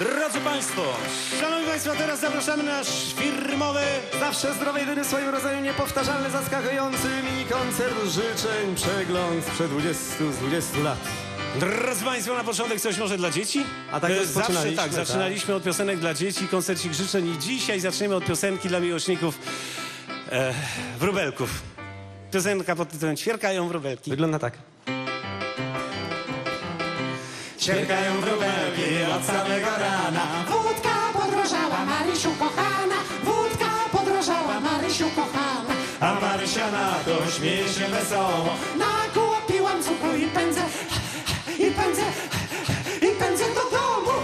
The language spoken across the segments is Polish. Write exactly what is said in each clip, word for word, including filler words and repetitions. Drodzy Państwo, Szanowni Państwo, teraz zapraszamy na nasz firmowy, zawsze zdrowy, jedyny w swoim rodzaju, niepowtarzalny, zaskakujący mini koncert życzeń, przegląd sprzed dwudziestu, z dwudziestu lat. Drodzy Państwo, na początek coś może dla dzieci? A tak zawsze tak, zaczynaliśmy od piosenek dla dzieci, koncercik życzeń i dzisiaj zaczniemy od piosenki dla miłośników e, wróbelków. Piosenka pod tytułem Ćwierkają wróbelki. Wygląda tak. Ćwierkają wróbelki od samego rana. Wódka podrożała, Marysiu kochana. Wódka podrożała, Marysiu kochana. A Marysia na to śmieje się wesoło. Nakupiłam cukru i pędzę, i pędzę, i pędzę do domu.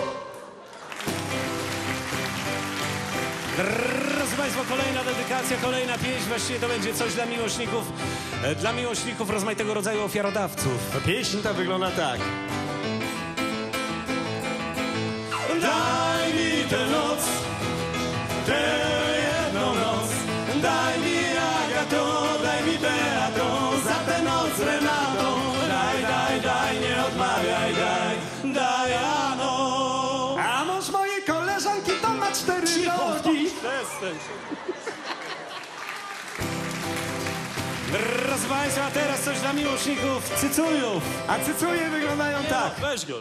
Drodzy Państwo, kolejna dedykacja, kolejna pieśń. Właściwie to będzie coś dla miłośników, dla miłośników rozmaitego rodzaju ofiarodawców. Pieśń ta wygląda tak. Daj mi tę noc, tę jedną noc. Daj mi Agato, daj mi Beato, za tę noc Renato. Daj, daj, daj, nie odmawiaj, daj, daj ano. A mąż mojej koleżanki to ma cztery nogi. Proszę Państwa, teraz coś dla miłośników cycujów. A cycuje wyglądają tak. Weź go.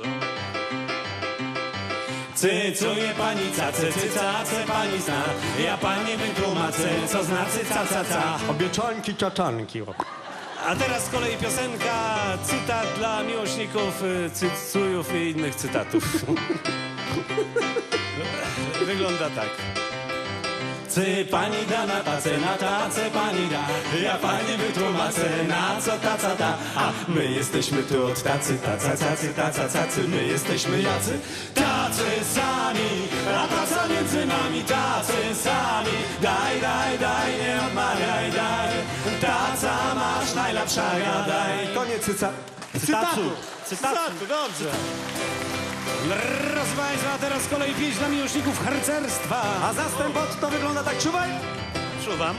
Cycuje panica, cycyca, ce pani zna. Ja pani wytłumaczę, co znaczy ca, ca, ca. Obieczanki, czaczanki. A teraz z kolei piosenka, cytat dla miłośników cycujów i innych cytatów. Wygląda tak. Cy pani da na tace, na tace pani da. Ja pani wytłumaczę, na co taca da. A my jesteśmy tu od tacy, taca, tacy, taca, tacy. My jesteśmy jacy. Tacy sami, a taca między nami. Tacy sami, daj, daj, daj, nie odmawiaj, daj. Taca masz najlepsza, gadaj. Koniec cyca... cytatu. Cytatu, dobrze. Proszę Państwa, a teraz z kolei pieśń dla miłośników harcerstwa. A zastęp od to wygląda tak, czuwaj? Czuwam.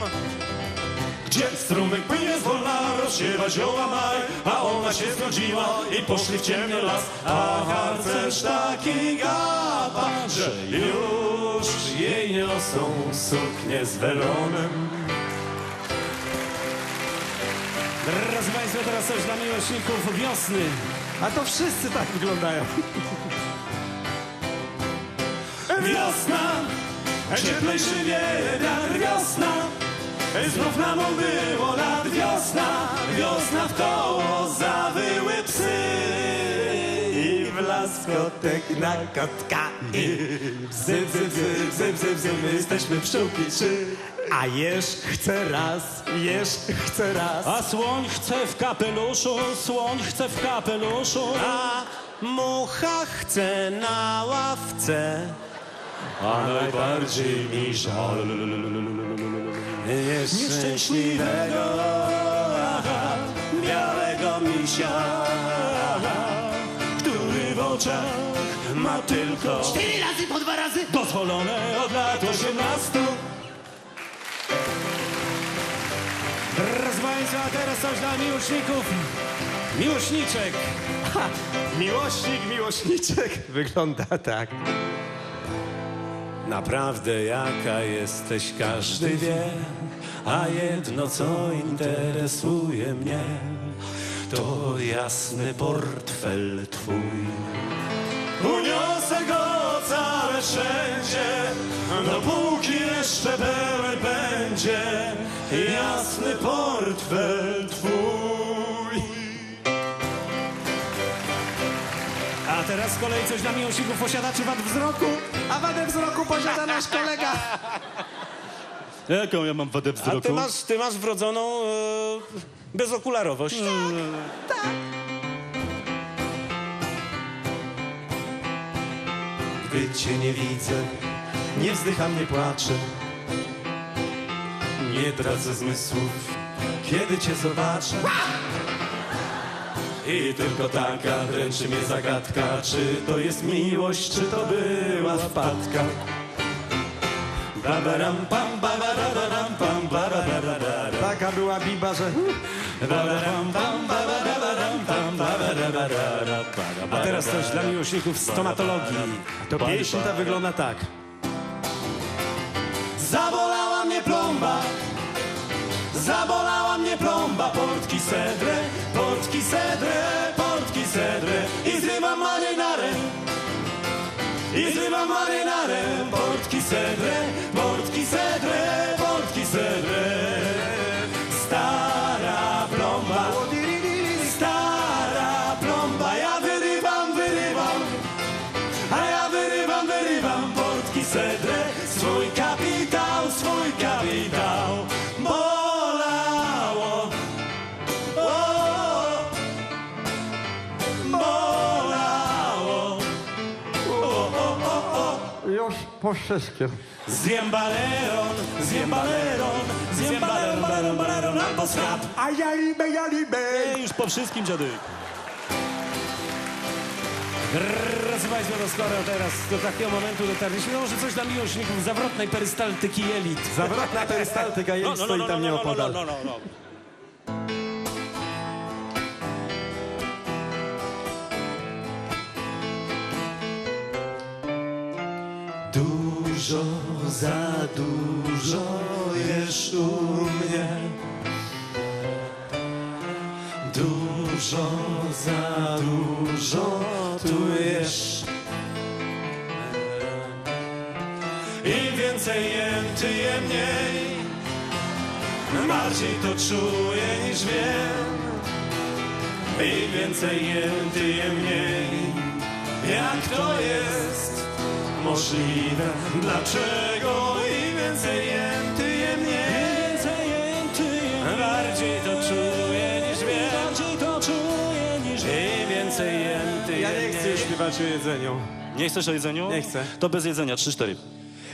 Gdzie strumyk płynie z wolna, rozsiewa zioła maj, a ona się zgodziła i poszli w ciemny las. A harcerz taki gapa, że już jej niosą suknie z welonem. Proszę Państwa, teraz coś dla miłośników wiosny. A to wszyscy tak wyglądają. Wiosna, cieplejszy wieje wiatr, wiosna. Znów nam było lat, wiosna. Wiosna w koło zawyły psy. I w las kotek na kotka i bzy, bzy, bzy, bzy, bzy, bzy. My jesteśmy pszczółki trzy. A jesz chce raz, jesz chce raz. A słoń chce w kapeluszu, słoń chce w kapeluszu. A mucha chce na ławce. A najbardziej mi żal nieszczęśliwego aha, białego misia, aha, który w oczach ma tylko cztery razy po dwa razy dozwolone od lat osiemnastu. Proszę Państwa, a teraz coś dla miłośników miłośniczek. Ha, miłośnik, miłośniczek wygląda tak. Naprawdę jaka jesteś, każdy wie, a jedno co interesuje mnie, to jasny portfel twój. Uniosę go całe wszędzie, dopóki jeszcze pełen będzie, jasny portfel twój. A teraz z kolei coś dla miłośników posiadaczy wad wzroku. A wadę wzroku posiada nasz kolega. Jaką ja mam wadę wzroku? A ty masz, ty masz wrodzoną yy, bezokularowość. Mm. Tak, tak. Gdy cię nie widzę, nie wzdycham, nie płaczę. Nie tracę zmysłów, kiedy cię zobaczę. I tylko taka dręczy mnie zagadka, czy to jest miłość, czy to była wpadka. Babaram pam, babaram pam, babaram. Taka była biba, że... Babaram pam, babaram pam, babaram. A teraz coś dla miłośników stomatologii. To pieśń ta wygląda tak. Zabolała mnie plomba, zabolała mnie plomba, portki sedre, portki sedre, portki sedre. I zrywam marynarę, i zrywam marynarę, portki sedre, portki sedre, portki sedre. Stara plomba, stara plomba, ja wyrywam, wyrywam, a ja wyrywam, wyrywam, portki sedre, swój kapitał, swój kapitał. Po wszystkim. Zjem baleron, zjem baleron, zjem baleron, baleron, baleron, albo schab. A ja libe, ja libe. Już po wszystkim, dziadyk. Proszę Państwa, no skoro teraz do takiego momentu dotarliśmy, no może coś dla miłośników zawrotnej perystaltyki jelit. Zawrotna perystaltyka jelit stoi tam nieopodal. Dużo, za dużo jesz u mnie. Dużo, za dużo tu jesz. Im więcej jem, ty jem mniej. Bardziej to czuję niż wiem. Im więcej jem, ty jem mniej. Jak to jest możliwe? Dlaczego im więcej jem, ty jem mniej? Więcej jem, ty jem bardziej to czuję niż wiem. Bardziej to czuję niż wiem. Im więcej jem, ty jem. Ja nie chcę śpiewać o jedzeniu. Nie chcesz o jedzeniu? Nie chcę. To bez jedzenia, trzy, cztery.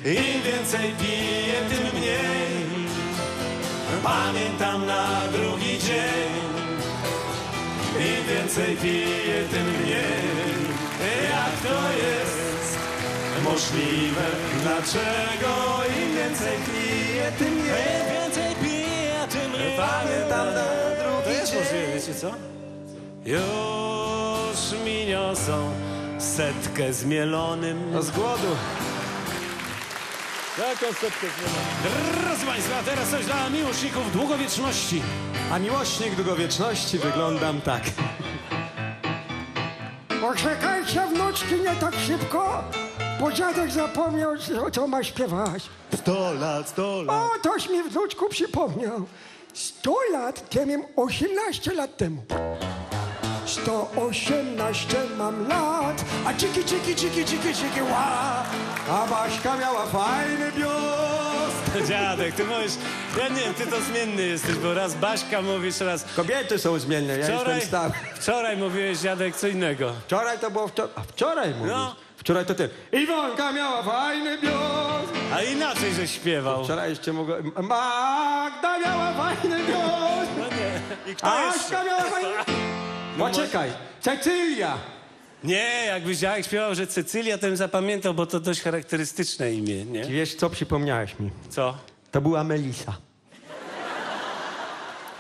Im więcej piję, tym mniej. Pamiętam na drugi dzień. Im więcej piję, tym mniej. Jak to jest możliwe? Dlaczego im więcej piję, tym mniej? Im więcej piję, tym mniej. Pamiętam na drugi dzień. To jest możliwe, wiecie co? Już mi niosą setkę z mielonym. A z głodu. Taką setkę z mielonym. Drodzy Państwo, a teraz coś dla miłośników długowieczności. A miłośnik długowieczności wyglądam tak. Poczekajcie, wnuczki, nie tak szybko. Bo dziadek zapomniał, co ma śpiewać. Sto lat, sto lat. O, toś mi wnuczku przypomniał. Sto lat, ja miałem osiemnaście lat temu. Sto osiemnaście mam lat, a ciki, ciki, ciki, ciki, ciki, ła. A Baśka miała fajny biust. Dziadek, ty mówisz, ja nie wiem, ty to zmienny jesteś, bo raz Baśka mówisz, raz... Kobiety są zmienne, ja wczoraj, jestem stary. Wczoraj mówiłeś, dziadek, co innego. Wczoraj to było wczoraj, a wczoraj mówisz. No. Wczoraj to ty. Iwonka miała fajny biust. A inaczej, że śpiewał. Wczoraj jeszcze mogłem. Magda miała fajny biust. No nie. I kto Aśka jeszcze? Miała fajny no poczekaj. Może... Cecylia. Nie, jakbyś jak śpiewał, że Cecylia, to bym zapamiętał, bo to dość charakterystyczne imię, nie? Ty wiesz, co przypomniałeś mi? Co? To była Melisa.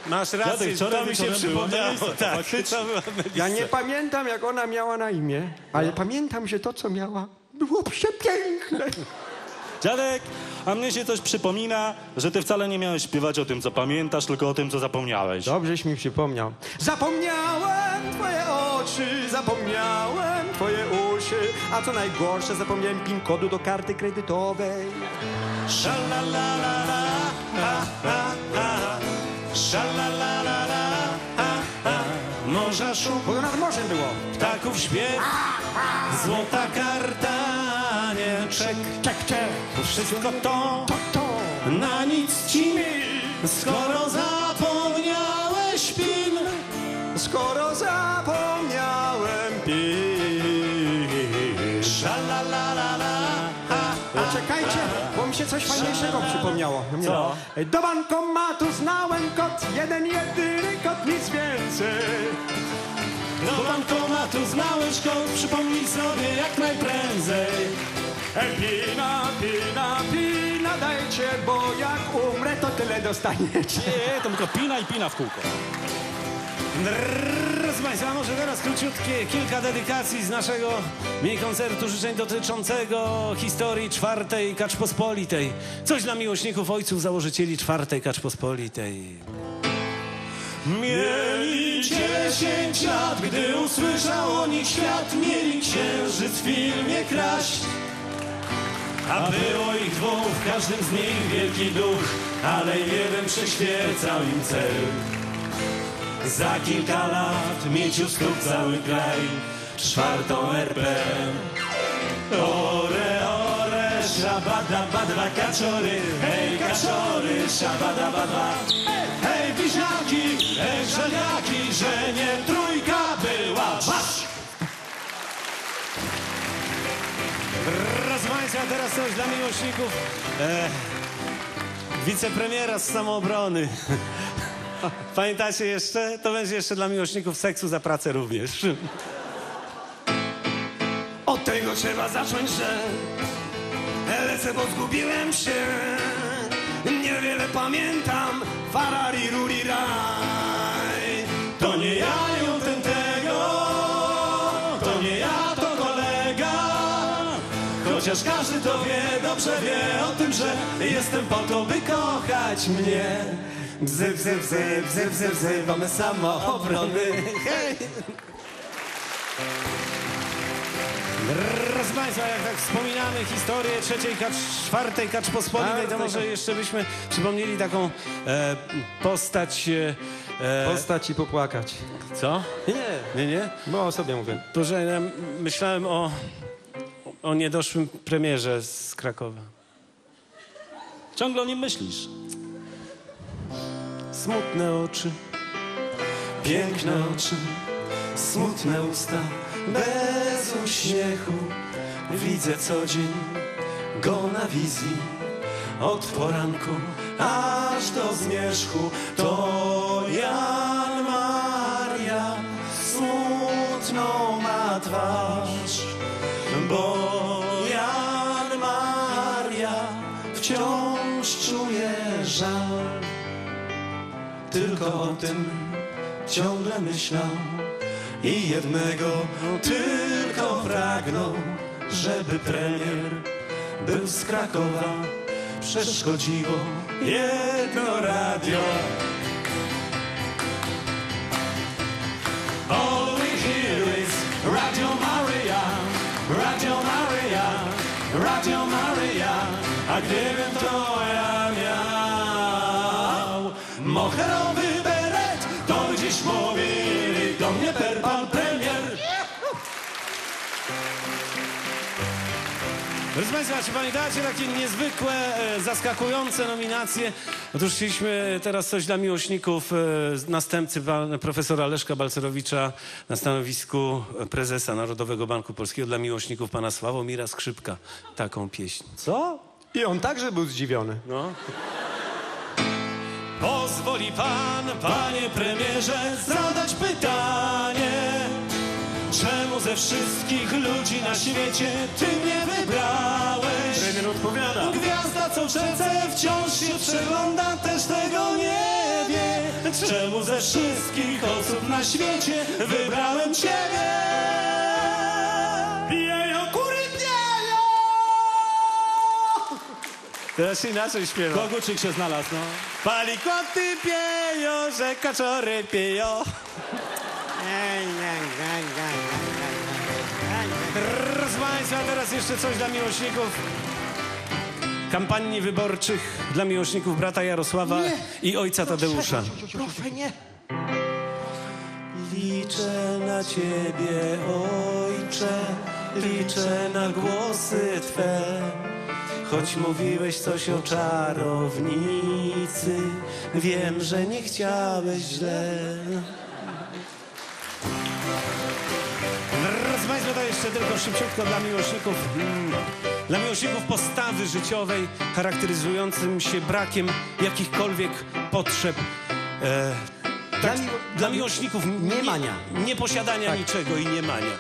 Masz rację, to mi się przypomniało. Tak, ja nie pamiętam, jak ona miała na imię, ale no. Pamiętam, że to, co miała, było przepiękne. Dziadek, a mnie się coś przypomina, że ty wcale nie miałeś śpiewać o tym, co pamiętaś, tylko o tym, co zapomniałeś. Dobrześ mi przypomniał. Zapomniałem twoje oczy, zapomniałem twoje uszy, a co najgorsze, zapomniałem PIN kodu do karty kredytowej. Szalalalala, ha, ha, ha. Szalalalala, ha, ha. Morza szum, bo to nad morzem było. Ptaków śpiew, złota karta, nie czek, czek, czek. Wszystko to, to, to, na nic ci mil. Skoro zapomniałeś PIN, skoro zapomniałem PIN. Szalalalala. Czekajcie, bo mi się coś fajniejszego przypomniało. Co? Do bankomatu znałem kot, jeden jedyny kot, nic więcej. Do bankomatu znałeś kot, przypomnij sobie jak najprędzej. Pina, pina, pina dajcie, bo jak umrę, to tyle dostaniecie. Nie, to tylko pina i pina w kółko. Drodzy Proszę Państwa, może teraz króciutkie kilka dedykacji z naszego mini koncertu życzeń dotyczącego historii czwartej Kaczpospolitej. Coś dla miłośników ojców założycieli czwartej Kaczpospolitej. Mieli dziesięć lat, gdy usłyszał o nich świat, mieli księżyc w filmie kraść. A było ich dwóch, w każdym z nich wielki duch, ale jeden przeświecał im cel. Za kilka lat mieć u stóp cały kraj, czwartą R P. Ore, ore, szabada, badwa, kaczory, hej, kaczory, szabada, badwa. Hej, bliźniaki, hej, żeniaki, że nie trójka była, wasz! Proszę Państwa, teraz coś dla miłośników e, wicepremiera z Samoobrony. Pamiętacie jeszcze? To będzie jeszcze dla miłośników seksu za pracę również. Od tego trzeba zacząć, że lecę, bo zgubiłem się. Niewiele pamiętam, farari ruri raj. To nie ja ją ten tego, to nie ja to kolega. Chociaż każdy to wie, dobrze wie o tym, że jestem po to, by kochać mnie. Bzy, bzy, bzy, bzy, bzy, bzy, mamy samoobrony, hej! Proszę Państwa, jak tak wspominamy historię trzeciej, czwartej Kaczpospolitej, to może jeszcze byśmy przypomnieli taką e, postać... E, postać i popłakać. Co? Nie, nie, nie? Bo o sobie mówię. Boże, ja myślałem o, o niedoszłym premierze z Krakowa. Ciągle o nim myślisz. Smutne oczy, piękne oczy, smutne usta, bez uśmiechu. Widzę co dzień go na wizji, od poranku aż do zmierzchu. To Jan Maria smutną ma twarz, bo Jan Maria wciąż czuje żal. Tylko o tym ciągle myślał i jednego tylko pragnął, żeby premier był z Krakowa. Przeszkodziło jedno radio. All we hear is Radio Maria, Radio Maria, Radio Maria. A gdybym to ja miał moherowy mówili do mnie per pan premier. Proszę Państwa, czy pamiętacie takie niezwykłe, zaskakujące nominacje? Otóż chcieliśmy teraz coś dla miłośników następcy profesora Leszka Balcerowicza na stanowisku prezesa Narodowego Banku Polskiego, dla miłośników pana Sławomira Skrzypka. Taką pieśń. Co? I on także był zdziwiony. No. Pozwoli pan, panie premierze, zadać pytanie. Czemu ze wszystkich ludzi na świecie ty mnie wybrałeś? Premier odpowiada. Gwiazda, co przece wciąż się przegląda, też tego nie wie. Czemu ze wszystkich osób na świecie wybrałem ciebie? Teraz inaczej śpiewa. Koguczyk się znalazł, no. Palikoty pieją, że kaczory pieją. Proszę Państwa, teraz jeszcze coś dla miłośników kampanii wyborczych, dla miłośników brata Jarosława nie. i ojca Tadeusza. Proszę, nie. Liczę na ciebie, ojcze, liczę na głosy twe. Choć mówiłeś coś o czarownicy, wiem, że nie chciałeś źle. Proszę Państwa, to jeszcze tylko szybciutko dla miłośników, dla miłośników postawy życiowej charakteryzującym się brakiem jakichkolwiek potrzeb. E, tak, dla, dla miłośników niemania, nieposiadania tak. niczego i niemania.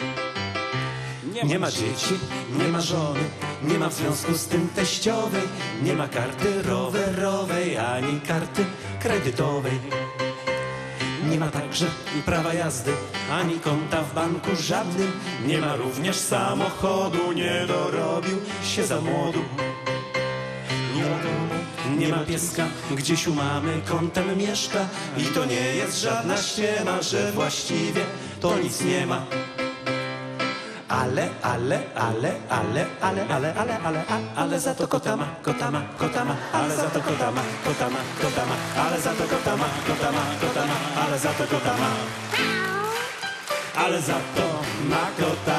Nie ma, nie ma dzieci, nie ma żony, nie ma w związku z tym teściowej, nie ma karty rowerowej, ani karty kredytowej. Nie ma także prawa jazdy, ani konta w banku żadnym. Nie ma również samochodu, nie dorobił się za młodu. Nie ma domu, nie ma pieska, gdzieś u mamy kątem mieszka. I to nie jest żadna ściema, że właściwie to nic nie ma. Ale, ale, ale, ale, ale, ale, ale, ale, ale za to kota ma, kota ma, kota ma, ale za to kota ma, kota ma, kota ma, ale za to kota ma, kota ma, kota ma, ale za to kota ma. Ale za to ma kota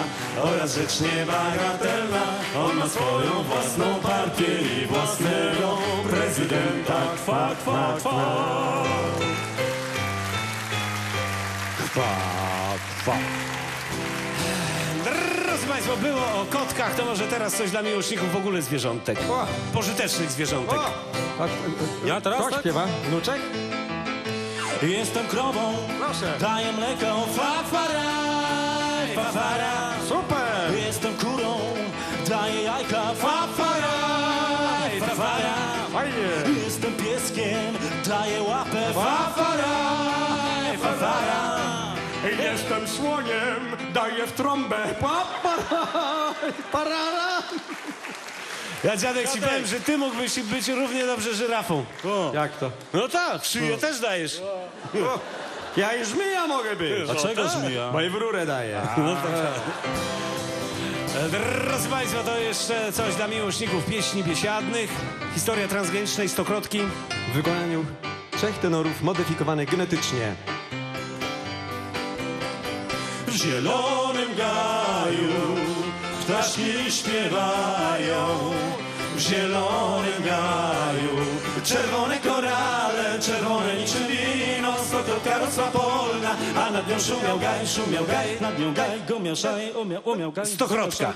oraz rzecz niebagatelna. On ma swoją własną partię i własnego prezydenta. Kwa, kwa, kwa. Kwa, kwa. Proszę Państwa, było o kotkach, to może teraz coś dla miłośników w ogóle zwierzątek. O. Pożytecznych zwierzątek. O. Ja teraz tak? Śpiewa? Wnuczek? Jestem krową, proszę. Daję mleko, fafara, fafara. Super! Jestem kurą, daję jajka, fafara, fafara. Fajnie! Jestem pieskiem, daję łapę, fafara, fafara. Jestem słoniem, daję w trąbę, pa, para, parara. Ja, dziadek, ci powiem, że ty mógłbyś być równie dobrze żyrafą. O. Jak to? No tak, szyję też dajesz. O. Ja i żmija mogę być. Dlaczego żmija? Bo i w rurę daję. A, no tak. Drodzy Państwo, to jeszcze coś dla miłośników pieśni biesiadnych. Historia transgranicznej stokrotki. W wykonaniu trzech tenorów modyfikowanych genetycznie. W zielonym gaju ptaszki śpiewają, w zielonym gaju czerwone korale, czerwone niczym wino. Stokrotka rosła polna, a nad nią szumiał gaj, szumiał gaj, nad nią gaj, gomiał szaj, umiał, umiał gaj. Stokrotka.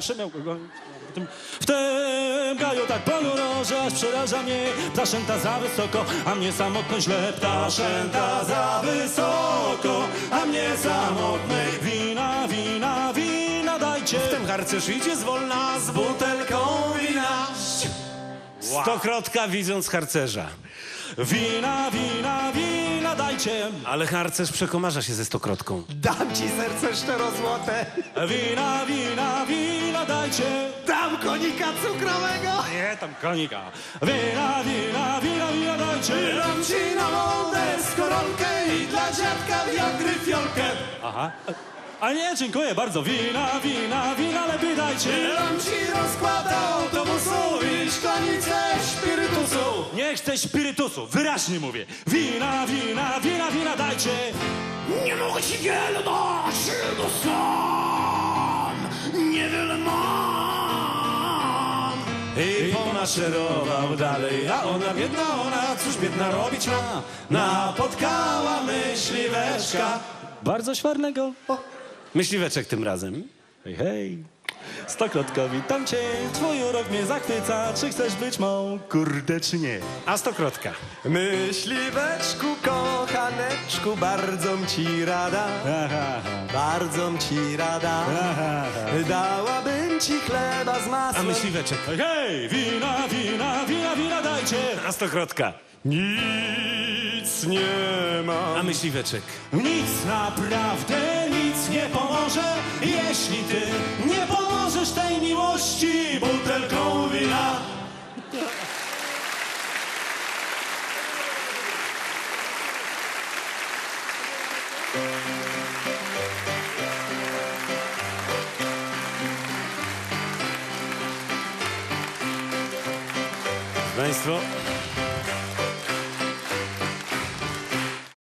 W tym gaju tak polu roża przeraża mnie, ptaszęta za wysoko, a mnie samotność źle. Ptaszęta za wysoko, a mnie samotnej. Wina, wina, wina dajcie. W tym harcerz idzie zwolna z butelką wina. Wow. Stokrotka widząc harcerza. Wina, wina, wina dajcie. Ale harcerz przekomarza się ze stokrotką. Dam ci serce czterozłote. Wina, wina, wina dajcie. Dam konika cukrowego. Nie, tam konika. Wina, wina, wina, wina dajcie. Dam ci na wodę skoronkę i dla dziadka wiatry fiolkę. Aha. A nie, dziękuję bardzo. Wina, wina, wina, lepiej dajcie. Dam ci rozkłada autobusu i szklanicę spirytusu. Nie chcę spirytusu, wyraźnie mówię. Wina, wina, wina, wina, dajcie. Nie mogę ci wiele dać, bo sam niewiele mam. I pomaszerował dalej, a ona biedna, ona cóż biedna robić ma. Napotkała myśliweczka bardzo świarnego. Myśliweczek tym razem. Hej, hej. Stokrotko, witam cię. Twój urok mnie zachwyca. Czy chcesz być mą? Kurde, czy nie? A stokrotka. Myśliweczku, kochaneczku, bardzo ci rada. Aha. Bardzo ci rada. Aha. Dałabym ci chleba z masłem. A myśliweczek. Hej, hej. Wina, wina, wina, wina dajcie. A stokrotka. Nic nie ma. A myśliweczek. Nic naprawdę nic nie pomoże, jeśli ty nie pomożesz tej miłości butelką wina. Państwo.